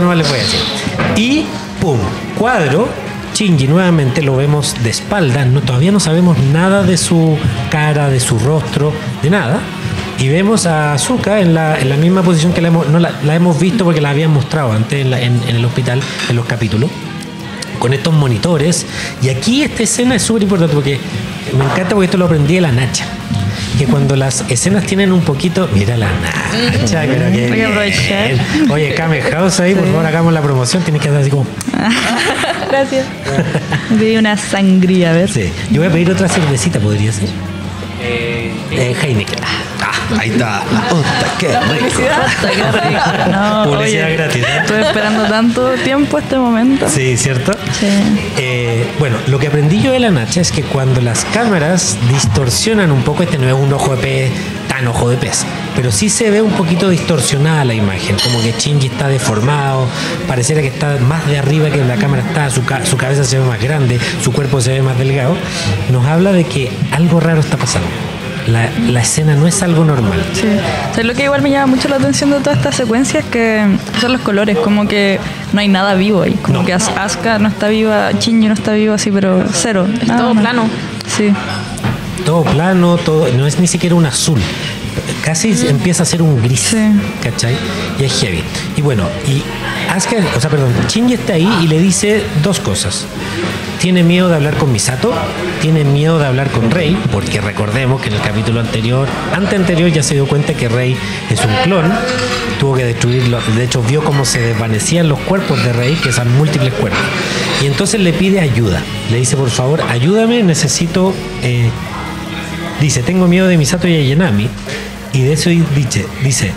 Nomás les voy a decir. Y pum, cuadro. Shinji nuevamente lo vemos de espaldas, no, todavía no sabemos nada de su cara, de su rostro, de nada. Y vemos a Asuka en la misma posición que la hemos visto porque la habían mostrado antes en el hospital, en los capítulos, con estos monitores. Y aquí esta escena es súper importante porque me encanta, porque esto lo aprendí de la Nacha. Que cuando las escenas tienen un poquito... Mira la Nacha, pero que voy a aprovechar. Oye, Kame House ahí, sí. Por favor, hagamos la promoción. Tienes que andar así como... Gracias. Pedí una sangría, a ver. Sí. Yo voy a pedir otra cervecita, ¿podría ser? Heineken. Ah, ahí está. ¡Qué rico! No, publicidad oye, gratis, ¿eh? Estuve esperando tanto tiempo este momento. Sí, ¿cierto? Sí. Bueno, lo que aprendí yo de la Nacha es que cuando las cámaras distorsionan un poco, este no es un ojo de pez tan ojo de pez, pero sí se ve un poquito distorsionada la imagen, como que Shinji está deformado, pareciera que está más de arriba que la cámara está, su cabeza se ve más grande, su cuerpo se ve más delgado. Nos habla de que algo raro está pasando. La escena no es algo normal. Sí. O sea, lo que igual me llama mucho la atención de toda esta secuencia es que son los colores, como que no hay nada vivo ahí, como no. Que Asuka no está viva, Shinji no está vivo, así, pero cero. Es todo plano. Sí. Todo plano, todo, no es ni siquiera un azul. Casi empieza a ser un gris, sí. ¿Cachai? Y es heavy. Y bueno, Shinji está ahí y le dice dos cosas. Tiene miedo de hablar con Misato, tiene miedo de hablar con Rei, porque recordemos que en el capítulo anterior ya se dio cuenta que Rei es un clon, tuvo que destruirlo, de hecho vio cómo se desvanecían los cuerpos de Rei, que son múltiples cuerpos, y entonces le pide ayuda, le dice por favor ayúdame, necesito, dice tengo miedo de Misato y Ayanami, y de eso dice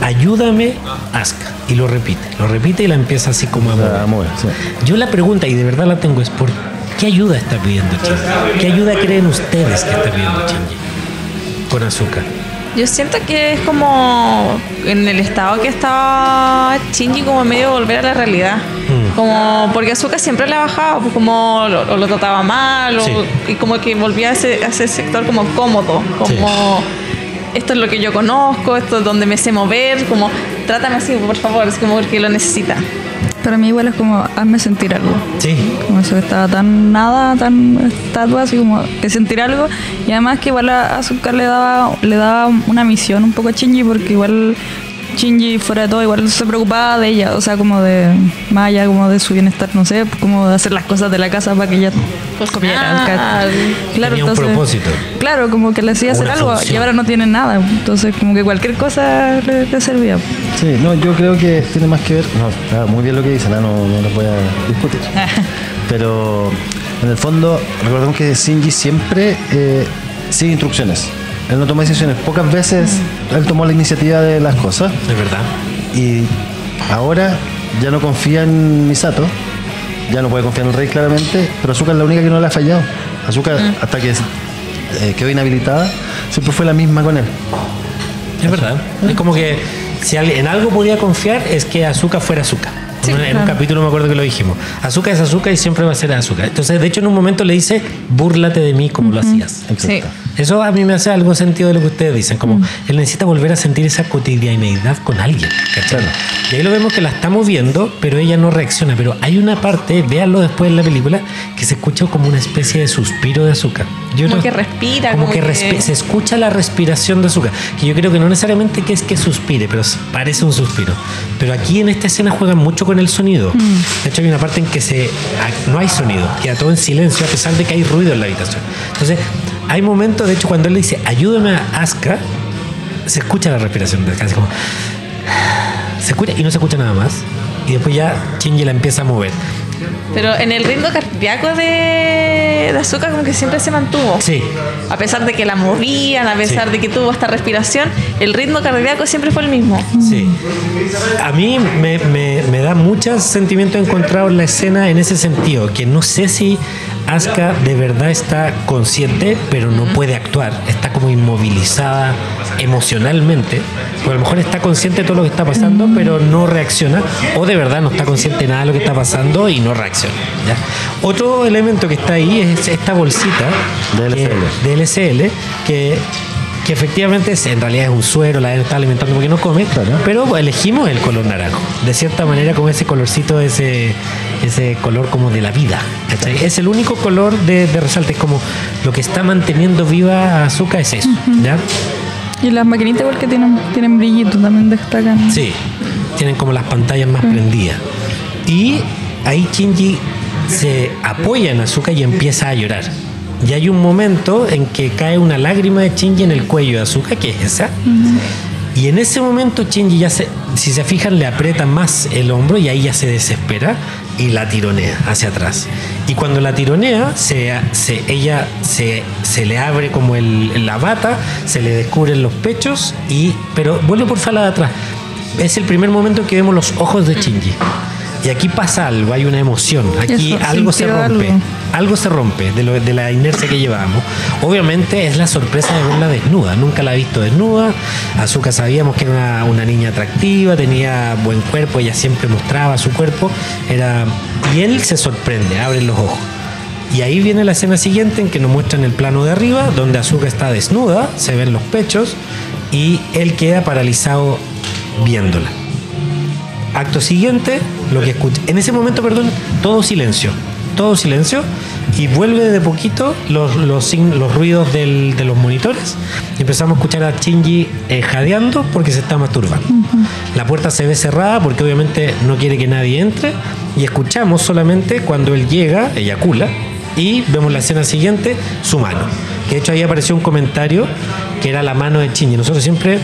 ayúdame, Asuka. Y lo repite y la empieza así como a mover. Sí. Yo la pregunta, y de verdad la tengo, es ¿por qué ayuda está pidiendo Shinji? ¿Qué ayuda creen ustedes que está pidiendo Shinji con Asuka? Yo siento que es como en el estado que estaba Shinji, como medio volver a la realidad. Como porque Asuka siempre le bajaba, pues como lo trataba mal, sí. Y como que volvía a ese sector como cómodo, como... Sí. Esto es lo que yo conozco, esto es donde me sé mover, como trátame así, por favor, es como que lo necesita. Para mí igual es como hazme sentir algo. Sí. Como eso estaba tan estatua, así como que sentir algo. Y además que igual a Asuka le daba una misión un poco a Shinji, porque igual Shinji fuera de todo igual se preocupaba de ella, o sea, como de Maya, como de su bienestar, no sé, como de hacer las cosas de la casa para que ella comiera. Claro, tenía un propósito. Claro, como que le hacía hacer algo función. Y ahora no tiene nada, entonces como que cualquier cosa le servía. Sí, no, yo creo que tiene más que ver, está muy bien lo que dice, no lo voy a discutir, pero en el fondo recordemos que Shinji siempre sigue instrucciones. Él no toma decisiones. Pocas veces él tomó la iniciativa de las cosas. Es verdad. Y ahora ya no confía en Misato. Ya no puede confiar en el Rei claramente. Pero Asuka es la única que no le ha fallado. Asuka, hasta que quedó inhabilitada, siempre fue la misma con él. Es verdad. Es como que si en algo podía confiar es que Asuka fuera Asuka. Sí, en un capítulo me acuerdo que lo dijimos. Asuka es Asuka y siempre va a ser Asuka. Entonces, de hecho, en un momento le dice, búrlate de mí como lo hacías. Exacto. Sí. Eso a mí me hace algo sentido de lo que ustedes dicen. Como él necesita volver a sentir esa cotidianeidad con alguien. Claro. Y ahí lo vemos que la estamos viendo, pero ella no reacciona. Pero hay una parte, véanlo después en la película, que se escucha como una especie de suspiro de Asuka. Que respira. Como que se escucha la respiración de Asuka. Que yo creo que no necesariamente que es que suspire, pero parece un suspiro. Pero aquí en esta escena juegan mucho con el sonido. De hecho hay una parte en que no hay sonido, queda todo en silencio a pesar de que hay ruido en la habitación. Entonces hay momentos, de hecho cuando él le dice ayúdame a Asuka, se escucha la respiración de Asuka, así como se escucha y no se escucha nada más, y después ya Shinji la empieza a mover. Pero en el ritmo cardíaco de Asuka como que siempre se mantuvo. Sí. A pesar de que la movían, a pesar de que tuvo esta respiración, el ritmo cardíaco siempre fue el mismo. Sí. A mí me da muchos sentimientos encontrados la escena en ese sentido, que no sé si Asuka de verdad está consciente, pero no puede actuar. Está como inmovilizada emocionalmente. O a lo mejor está consciente de todo lo que está pasando, pero no reacciona. O de verdad no está consciente de nada de lo que está pasando y no reacciona. ¿Ya? Otro elemento que está ahí es esta bolsita de LCL, que que efectivamente es, en realidad es un suero, la está alimentando porque no come, claro, pero elegimos el color naranjo, de cierta manera, con ese colorcito, ese color como de la vida, ¿cachai? Es el único color de resalte, es como lo que está manteniendo viva a Asuka, es eso, uh-huh, ¿ya? Y las maquinitas igual que tienen brillito, también destacan. Sí, tienen como las pantallas más, sí, prendidas. Y ahí Shinji se apoya en Asuka y empieza a llorar. Y hay un momento en que cae una lágrima de Shinji en el cuello de Asuka, que es esa. Uh-huh. Y en ese momento Shinji ya si se fijan, le aprieta más el hombro y ahí ya se desespera y la tironea hacia atrás. Y cuando la tironea, ella se le abre como la bata, se le descubren los pechos, pero vuelve por falda de atrás. Es el primer momento que vemos los ojos de Shinji. Y aquí pasa algo, hay una emoción. Aquí algo se rompe. Algo se rompe de la inercia que llevábamos. Obviamente es la sorpresa de verla desnuda. Nunca la he visto desnuda. Asuka sabíamos que era una niña atractiva, tenía buen cuerpo, ella siempre mostraba su cuerpo. Y él se sorprende, abre los ojos. Y ahí viene la escena siguiente en que nos muestran el plano de arriba, donde Asuka está desnuda, se ven los pechos y él queda paralizado viéndola. Acto siguiente, lo que escucha. En ese momento, perdón, todo silencio, y vuelve de poquito los ruidos de los monitores. Y empezamos a escuchar a Shinji jadeando porque se está masturbando. Uh-huh. La puerta se ve cerrada porque obviamente no quiere que nadie entre. Y escuchamos solamente cuando él llega, eyacula, y vemos la escena siguiente, su mano. Que de hecho ahí apareció un comentario que era la mano de Shinji. Nosotros siempre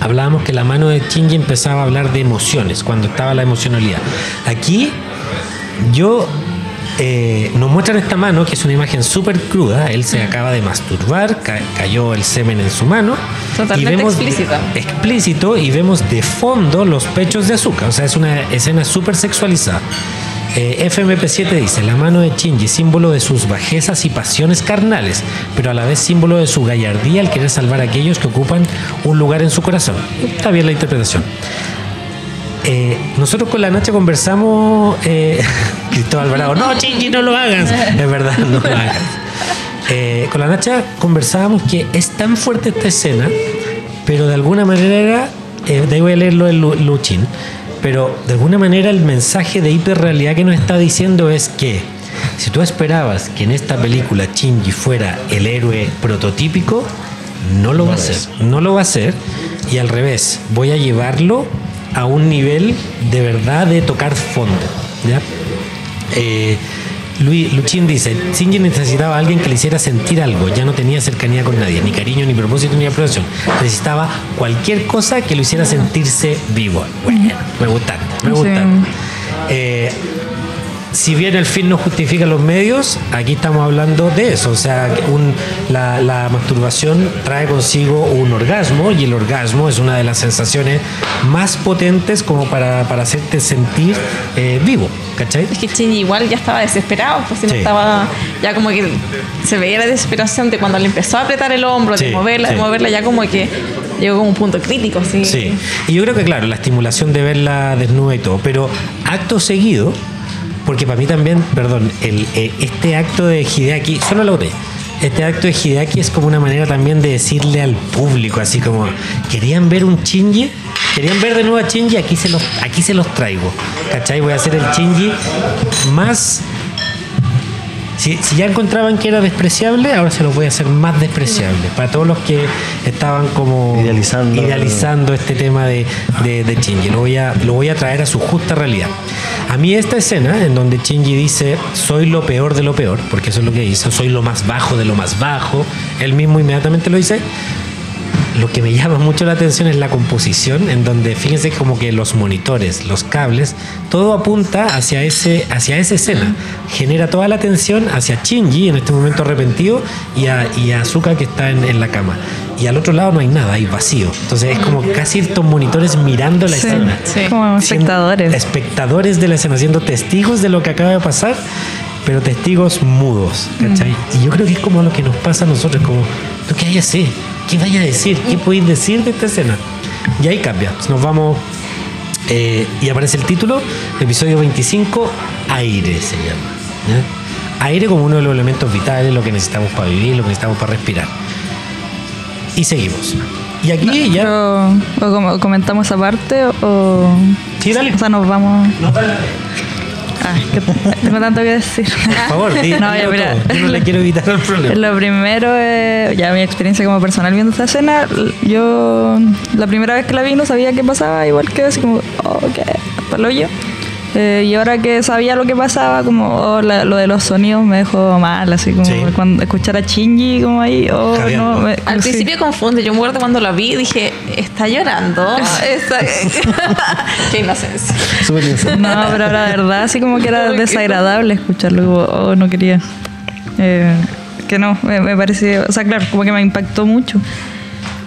hablábamos que la mano de Shinji empezaba a hablar de emociones, cuando estaba la emocionalidad. Aquí nos muestran esta mano, que es una imagen súper cruda. Él se acaba de masturbar, cayó el semen en su mano. Totalmente explícito. Y vemos de fondo los pechos de Asuka. O sea, es una escena súper sexualizada. FMP7 dice: la mano de Shinji, símbolo de sus bajezas y pasiones carnales, pero a la vez símbolo de su gallardía al querer salvar a aquellos que ocupan un lugar en su corazón. Está bien la interpretación. Nosotros con la Nacha conversamos, Cristóbal Alvarado, no, Shinji, no lo hagas. Es verdad, no lo hagas. Con la Nacha conversábamos que es tan fuerte esta escena, pero de alguna manera, de ahí voy a leerlo en Luchin. Pero de alguna manera el mensaje de hiperrealidad que nos está diciendo es que si tú esperabas que en esta película Shinji fuera el héroe prototípico, no lo va a ser, y al revés, voy a llevarlo a un nivel de verdad de tocar fondo, ¿ya? Luchin dice: Shinji necesitaba a alguien que le hiciera sentir algo. Ya no tenía cercanía con nadie, ni cariño, ni propósito, ni aprobación. Necesitaba cualquier cosa que lo hiciera sentirse vivo. Bueno, me gusta. Si bien el fin no justifica los medios, aquí estamos hablando de eso. O sea, la masturbación trae consigo un orgasmo, y el orgasmo es una de las sensaciones más potentes como para hacerte sentir vivo, ¿cachai? Es que Shinji igual ya estaba desesperado, pues si sí. No estaba, ya como que se veía la desesperación de cuando le empezó a apretar el hombro, sí, de moverla, ya como que llegó como un punto crítico, sí. Sí, y yo creo que claro, la estimulación de verla desnuda y todo, pero acto seguido. Porque para mí también, perdón, este acto de Hideaki, solo la botella, este acto de Hideaki es como una manera también de decirle al público, así como, ¿querían ver un Shinji? ¿Querían ver de nuevo a Shinji? Aquí se los traigo, ¿cachai? Voy a hacer el Shinji más... Si ya encontraban que era despreciable, ahora se los voy a hacer más despreciable. Para todos los que estaban como idealizando este tema de Shinji. Lo voy a traer a su justa realidad. A mí esta escena, en donde Shinji dice, soy lo peor de lo peor, porque eso es lo que hizo, soy lo más bajo de lo más bajo, él mismo inmediatamente lo dice. Lo que me llama mucho la atención es la composición, en donde fíjense como que los monitores, los cables, todo apunta hacia esa escena. Genera toda la atención hacia Shinji en este momento arrepentido y a Asuka que está en la cama. Y al otro lado no hay nada, hay vacío. Entonces es como casi estos monitores mirando la escena. Sí, como espectadores. Espectadores de la escena, siendo testigos de lo que acaba de pasar, pero testigos mudos, ¿cachai? Y yo creo que es como lo que nos pasa a nosotros, como lo que hay así. ¿Qué vaya a decir? ¿Qué podéis decir de esta escena? Y ahí cambia. Nos vamos y aparece el título, episodio 25, Aire se llama. ¿Ya? Aire como uno de los elementos vitales, lo que necesitamos para vivir, lo que necesitamos para respirar. y seguimos. Y aquí no, ya... Pero, ¿o comentamos esa parte o...? Sí, dale. O sea, nos vamos... No, dale. Ah, que tengo tanto que decir. Por favor, di, no, ya, mira, todo. Yo no le quiero evitar el problema. Lo primero es... Ya mi experiencia como personal viendo esta escena, yo la primera vez que la vi no sabía qué pasaba, igual que así como... Oh, qué palollo. Y ahora que sabía lo que pasaba, como lo de los sonidos me dejó mal, así como sí. Cuando escuchar a Shinji como ahí, oh, no, me, al sí. Principio confunde, yo me acuerdo cuando la vi dije, está llorando. Qué inocencia. Súper inocencia. No, pero ahora de verdad así como que era desagradable escucharlo, como, oh, no quería. Que no, me pareció, o sea, claro, como que me impactó mucho.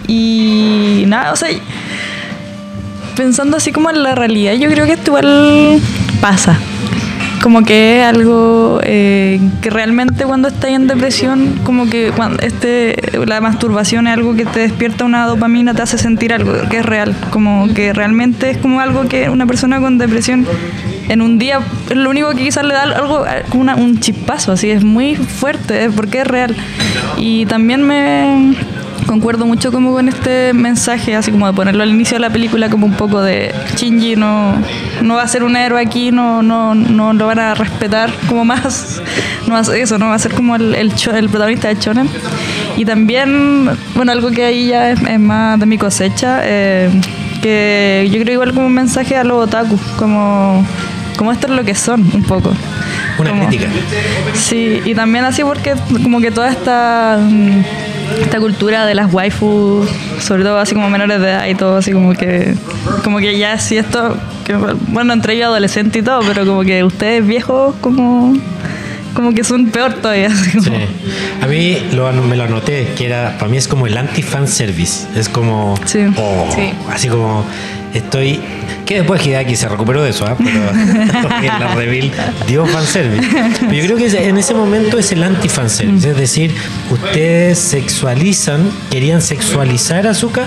Y nada, o sea... Pensando así como en la realidad, yo creo que esto igual pasa. Como que es algo que realmente cuando estás en depresión, como que cuando la masturbación es algo que te despierta una dopamina, te hace sentir algo que es real. Como que realmente es como algo que una persona con depresión en un día, es lo único que quizás le da algo, como un chispazo, así es muy fuerte, porque es real. Y también me... Concuerdo mucho como con este mensaje, así como de ponerlo al inicio de la película, como un poco de Shinji no va a ser un héroe aquí, no lo van a respetar como más, no va a ser eso, no va a ser como el protagonista de Shonen. Y también, bueno, algo que ahí ya es más de mi cosecha, que yo creo igual como un mensaje a los otaku, como esto es lo que son, un poco. Una crítica. Sí, y también así porque como que toda esta cultura de las waifus, sobre todo así como menores de edad y todo, así como que ya sí esto, que, bueno, entre ellos adolescentes y todo, pero como que ustedes viejos como que son peor todavía. Así como. Sí. A mí me lo anoté, que era, para mí es como el anti-fanservice, es como, sí. Oh, sí. Así como estoy... Que después Hideaki se recuperó de eso, ¿eh? Pero en la reveal dio fanservice. Pero yo creo que en ese momento es el anti-fanservice. Es decir, ustedes querían sexualizar a Asuka,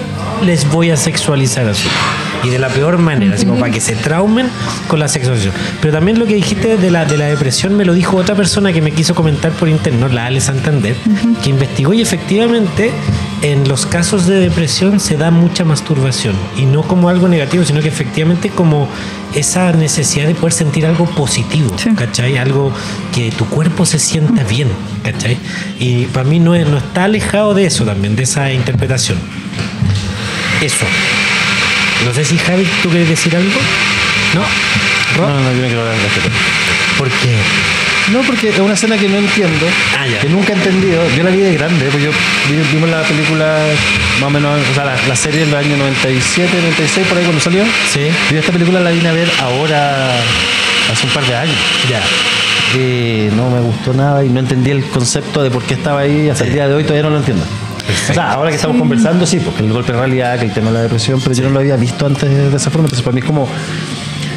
les voy a sexualizar a Asuka. Y de la peor manera, así como para que se traumen con la sexualización. Pero también lo que dijiste de la depresión me lo dijo otra persona que me quiso comentar por interno, la Ale Santander, que investigó y efectivamente... En los casos de depresión se da mucha masturbación y no como algo negativo, sino que efectivamente como esa necesidad de poder sentir algo positivo, sí. ¿Cachai? Algo que tu cuerpo se sienta bien, ¿cachai? Y para mí no está alejado de eso también, de esa interpretación. Eso. No sé si Javi, ¿tú quieres decir algo? ¿No? No, yo me quiero dar el respeto. ¿Por qué? No, porque es una escena que no entiendo, que nunca he entendido. Yo la vi de grande, pues yo vimos la película, más o menos, o sea, la serie en los años 97, 96, por ahí cuando salió. Sí. Yo esta película la vine a ver ahora, hace un par de años. Ya. No me gustó nada y no entendí el concepto de por qué estaba ahí hasta el día de hoy, todavía no lo entiendo. Perfecto. O sea, ahora que estamos conversando, sí, porque el golpe de realidad, que el tema de la depresión, pero yo no lo había visto antes de esa forma, entonces para mí es como...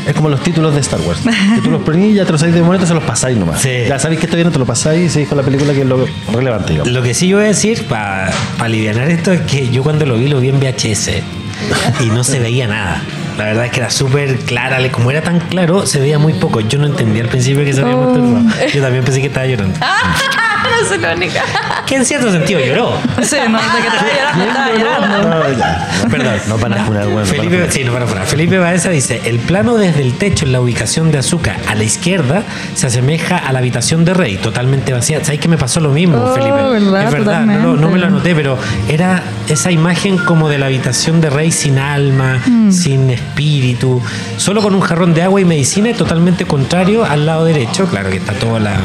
Es como los títulos de Star Wars. Que tú los ponís y ya te los sabéis de momento, se los pasáis nomás. Sí. Ya sabéis que esto viene, te lo pasáis y seguís con la película, que es lo relevante, digamos. Lo que sí yo voy a decir, para alivianar esto, es que yo cuando lo vi en VHS y no se veía nada. La verdad es que era súper clara. Como era tan claro, se veía muy poco. Yo no entendía al principio que se había muerto. Yo también pensé que estaba llorando. No soy la única. Que en cierto sentido lloró. Sí, no, hasta que estaba llorando. Perdón. No van a funar, bueno. Felipe Baeza dice, el plano desde el techo en la ubicación de Asuka a la izquierda se asemeja a la habitación de Rei, totalmente vacía. ¿Sabes que me pasó lo mismo, Felipe? ¿Verdad? Es verdad, no me lo anoté, pero era esa imagen como de la habitación de Rei sin alma, sin espíritu, solo con un jarrón de agua y medicina, y totalmente contrario al lado derecho. Claro que está toda la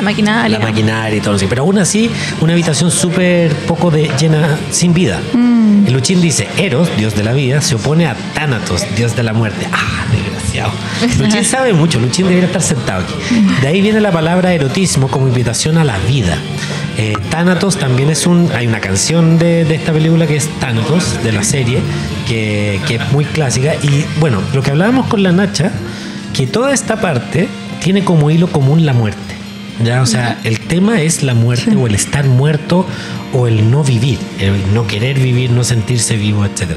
maquinaria. La maquinaria y todo eso. Pero aún así, una habitación súper poco llena, sin vida. El Luchín dice, Eros, dios de la vida, se opone a Thanatos, dios de la muerte. Ah, desgraciado. Luchín sabe mucho. Luchín debería estar sentado aquí. De ahí viene la palabra erotismo como invitación a la vida. Thanatos también es hay una canción de esta película que es Thanatos, de la serie, que es muy clásica. Y bueno, lo que hablábamos con la Nacha, que toda esta parte tiene como hilo común la muerte. Ya, o sea, el tema es la muerte, sí. O el estar muerto, o el no vivir, el no querer vivir, no sentirse vivo, etc.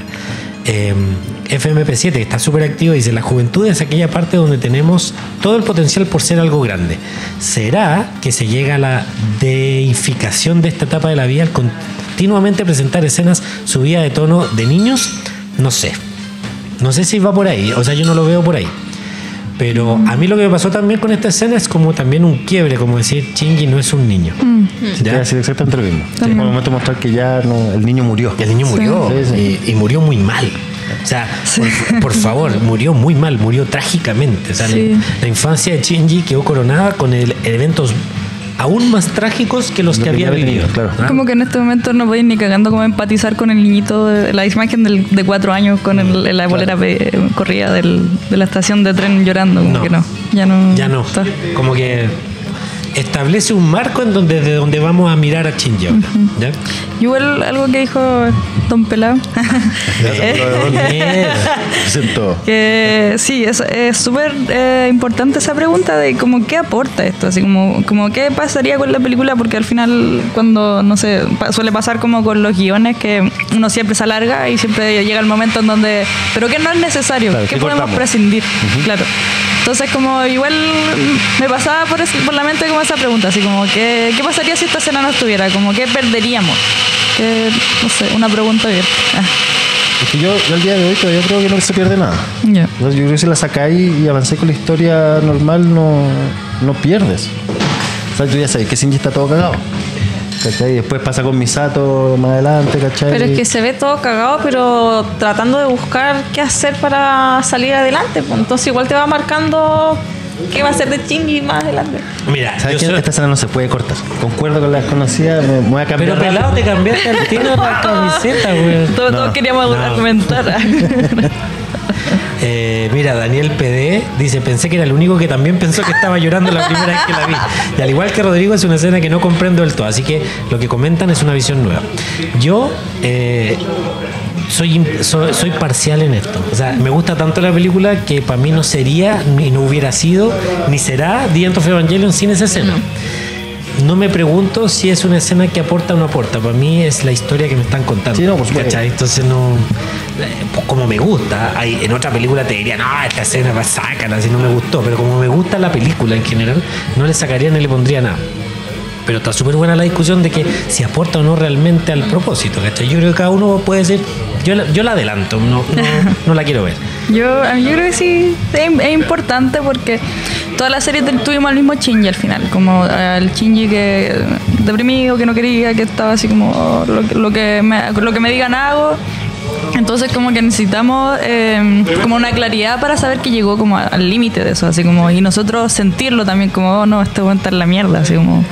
FMP7, que está súper activo, dice, la juventud es aquella parte donde tenemos todo el potencial por ser algo grande. ¿Será que se llega a la deificación de esta etapa de la vida al continuamente presentar escenas subida de tono de niños, no sé si va por ahí, o sea, yo no lo veo por ahí. Pero a mí lo que me pasó también con esta escena es como también un quiebre, como decir, Shinji no es un niño. Sí, así exactamente lo mismo. Sí. En un momento mostrar que ya no, el niño murió. Y el niño murió, sí, sí. Y murió muy mal. O sea, sí. por favor, murió muy mal, murió trágicamente. O sea, sí. la infancia de Shinji quedó coronada con eventos aún más trágicos que los que había vivido. Claro. ¿Ah? Como que en este momento no podéis ni cagando como empatizar con el niñito, la imagen de 4 años con la bolera corrida de la estación de tren llorando. Como que no. Ya no. Está. Como que establece un marco en donde, de donde vamos a mirar a Shinji. ¿Ya? Igual algo que dijo Don Pelao. Sí, es súper importante esa pregunta de como qué aporta esto, así como qué pasaría con la película, porque al final cuando, no sé, suele pasar como con los guiones que uno siempre se alarga y siempre llega el momento en donde, pero que no es necesario, claro, que podemos prescindir, claro. Entonces como igual me pasaba por la mente como esa pregunta, así como qué pasaría si esta escena no estuviera, como qué perderíamos. No sé, una pregunta abierta. Es que yo al día de hoy todavía creo que no se pierde nada. Yo creo que si la sacáis y avancé con la historia normal, no pierdes. O sea, tú ya sabes que Shinji está todo cagado, ¿cachai? Después pasa con Misato más adelante, ¿cachai? Pero es que se ve todo cagado, pero tratando de buscar qué hacer para salir adelante, pues. Entonces igual te va marcando qué va a ser de Shinji más adelante. Mira, ¿sabes qué? Esta escena no se puede cortar. Concuerdo con la desconocida, me voy a cambiar. Pero Pelado, te cambiaste el tiro de la camiseta, güey. Todos queríamos argumentar. Mira, Daniel PD dice: pensé que era el único que también pensó que estaba llorando la primera vez que la vi. Y al igual que Rodrigo, es una escena que no comprendo del todo. Así que lo que comentan es una visión nueva. Yo soy parcial en esto. O sea, me gusta tanto la película que para mí no sería, ni no hubiera sido, ni será The End of Evangelion sin esa escena. No me pregunto si es una escena que aporta o no aporta. Para mí es la historia que me están contando. Sí, no, pues, ¿cachai? Entonces no... Pues como me gusta, en otra película te diría, no, esta escena la sacan, así no me gustó. Pero como me gusta la película en general, no le sacaría ni le pondría nada. Pero está súper buena la discusión de que si aporta o no realmente al propósito, ¿cachai? Yo creo que cada uno puede decir, yo la adelanto, no la quiero ver. Yo creo que sí, es importante porque toda la serie tuvimos al mismo Shinji al final, como el Shinji que deprimido, que no quería, que estaba así como lo que me digan hago. Entonces como que necesitamos como una claridad para saber que llegó como al límite de eso, así como, y nosotros sentirlo también como, oh, no, este weón está en la mierda, así como,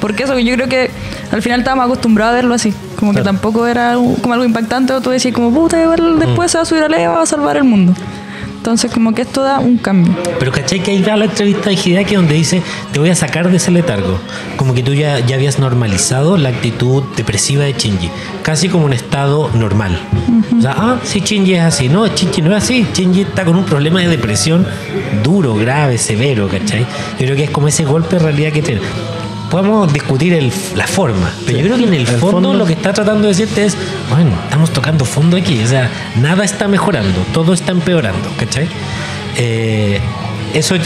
porque eso, yo creo que al final estábamos acostumbrados a verlo así, como que tampoco era como algo impactante, o tú decís como, puta, después se va a subir a Lea, va a salvar el mundo. Entonces como que esto da un cambio. Pero ¿cachai que ahí da la entrevista de Hideaki donde dice, te voy a sacar de ese letargo? Como que tú ya habías normalizado la actitud depresiva de Shinji, casi como un estado normal. O sea, sí, Shinji es así. No, Shinji no es así. Shinji está con un problema de depresión duro, grave, severo, ¿cachai? Yo creo que es como ese golpe de realidad que tiene. Podemos discutir la forma, pero yo creo que en el fondo lo que está tratando de decirte es, bueno, estamos tocando fondo aquí, o sea, nada está mejorando, todo está empeorando, ¿cachai? Eso